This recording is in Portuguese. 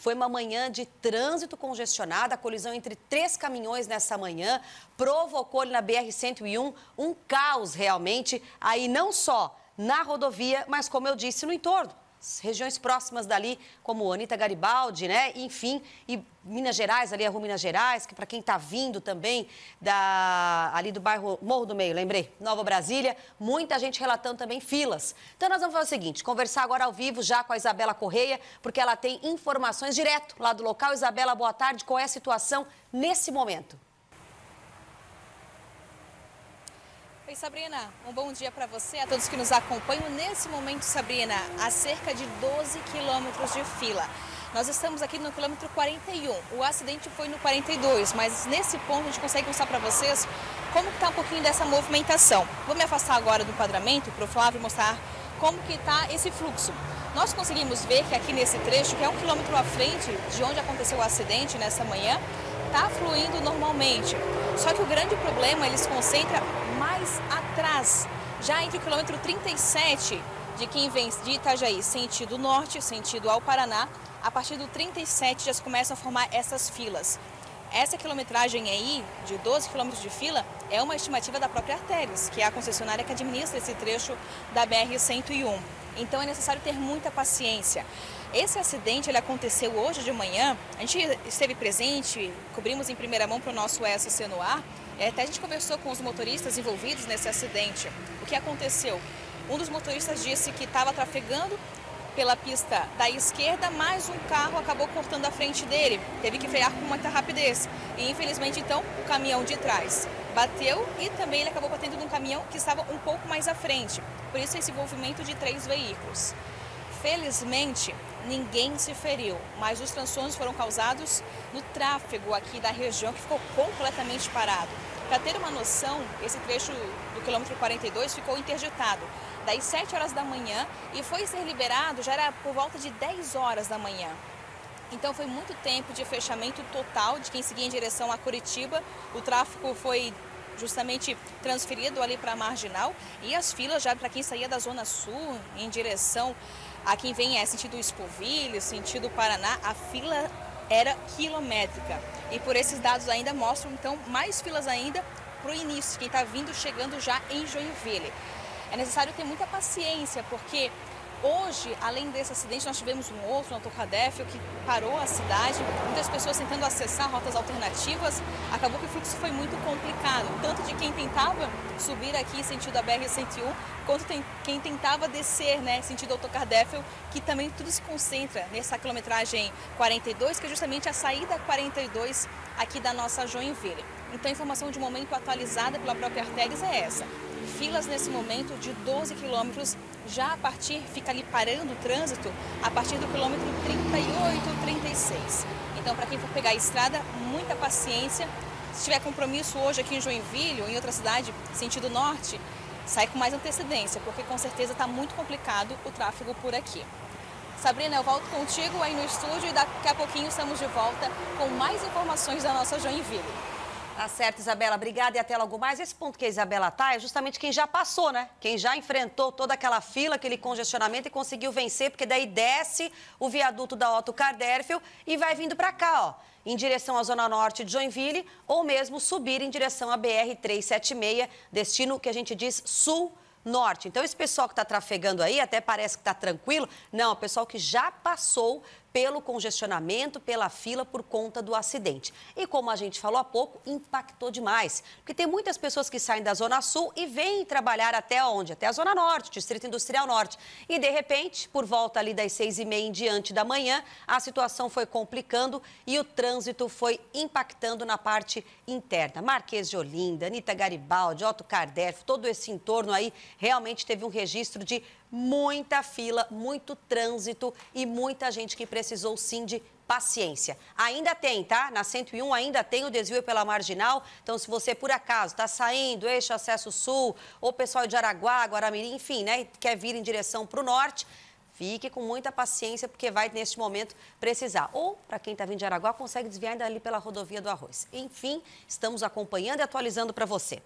Foi uma manhã de trânsito congestionado. A colisão entre 3 caminhões nessa manhã provocou na BR-101 um caos realmente, aí não só na rodovia, mas como eu disse, no entorno. As regiões próximas dali, como Anita Garibaldi, né? Enfim, e Minas Gerais, ali a rua Minas Gerais, que para quem está vindo também ali do bairro Morro do Meio, lembrei, Nova Brasília, muita gente relatando também filas. Então nós vamos fazer o seguinte, conversar agora ao vivo já com a Isabela Correia, porque ela tem informações direto lá do local. Isabela, boa tarde, qual é a situação nesse momento? Oi, Sabrina. Um bom dia para você, a todos que nos acompanham. Nesse momento, Sabrina, há cerca de 12 quilômetros de fila. Nós estamos aqui no quilômetro 41. O acidente foi no 42, mas nesse ponto a gente consegue mostrar para vocês como está um pouquinho dessa movimentação. Vou me afastar agora do enquadramento para o Flávio mostrar como que está esse fluxo. Nós conseguimos ver que aqui nesse trecho, que é um quilômetro à frente de onde aconteceu o acidente nessa manhã, está fluindo normalmente. Só que o grande problema, ele se concentra mais atrás, já entre o quilômetro 37 de quem vem de Itajaí, sentido norte, sentido ao Paraná. A partir do 37 já se começam a formar essas filas. Essa quilometragem aí, de 12 quilômetros de fila, é uma estimativa da própria Arteris, que é a concessionária que administra esse trecho da BR-101. Então é necessário ter muita paciência. Esse acidente ele aconteceu hoje de manhã, a gente esteve presente, cobrimos em primeira mão para o nosso SC no ar, até a gente conversou com os motoristas envolvidos nesse acidente. O que aconteceu? Um dos motoristas disse que estava trafegando pela pista da esquerda, mas um carro acabou cortando a frente dele, teve que frear com muita rapidez e infelizmente então o caminhão de trás bateu e também ele acabou batendo num caminhão que estava um pouco mais à frente, por isso esse envolvimento de 3 veículos. Felizmente ninguém se feriu, mas os transtornos foram causados no tráfego aqui da região que ficou completamente parado. Para ter uma noção, esse trecho do quilômetro 42 ficou interditado das 7 horas da manhã e foi ser liberado, já era por volta de 10 horas da manhã. Então foi muito tempo de fechamento total de quem seguia em direção a Curitiba. O tráfego foi justamente transferido ali para a Marginal e as filas já para quem saía da Zona Sul em direção a quem vem sentido Espovilho, sentido Paraná, a fila era quilométrica. E por esses dados ainda mostram então mais filas ainda para o início, quem está vindo chegando já em Joinville. É necessário ter muita paciência, porque hoje, além desse acidente, nós tivemos um outro, um Auto Cardérfio, que parou a cidade. Muitas pessoas tentando acessar rotas alternativas. Acabou que o fluxo foi muito complicado, tanto de quem tentava subir aqui, sentido da BR-101, quanto quem tentava descer, né, sentido Otto Kardef, que também tudo se concentra nessa quilometragem 42, que é justamente a saída 42 aqui da nossa Joinville. Então, a informação de momento atualizada pela própria Arteris é essa. Filas nesse momento de 12 quilômetros, já a partir, fica ali parando o trânsito, a partir do quilômetro 38, 36. Então, para quem for pegar a estrada, muita paciência. Se tiver compromisso hoje aqui em Joinville ou em outra cidade, sentido norte, sai com mais antecedência, porque com certeza está muito complicado o tráfego por aqui. Sabrina, eu volto contigo aí no estúdio e daqui a pouquinho estamos de volta com mais informações da nossa Joinville. Tá certo, Isabela. Obrigada e até logo mais. Esse ponto que a Isabela tá é justamente quem já passou, né? Quem já enfrentou toda aquela fila, aquele congestionamento e conseguiu vencer, porque daí desce o viaduto da Otto Kardérfio e vai vindo pra cá, ó, em direção à Zona Norte de Joinville ou mesmo subir em direção à BR-376, destino que a gente diz sul norte. Então, esse pessoal que está trafegando aí, até parece que está tranquilo. Não, o pessoal que já passou pelo congestionamento, pela fila, por conta do acidente. E como a gente falou há pouco, impactou demais. Porque tem muitas pessoas que saem da Zona Sul e vêm trabalhar até onde? Até a Zona Norte, Distrito Industrial Norte. E, de repente, por volta ali das 6h30 em diante da manhã, a situação foi complicando e o trânsito foi impactando na parte interna. Marquês de Olinda, Anita Garibaldi, Otto Kardef, todo esse entorno aí, realmente teve um registro de muita fila, muito trânsito e muita gente que precisou sim de paciência. Ainda tem, tá? Na 101 ainda tem o desvio pela Marginal, então se você por acaso está saindo, eixo acesso sul, ou pessoal de Araguá, Guaramirim, enfim, né, quer vir em direção para o norte, fique com muita paciência, porque vai, neste momento, precisar. Ou, para quem está vindo de Araguá, consegue desviar ainda ali pela Rodovia do Arroz. Enfim, estamos acompanhando e atualizando para você.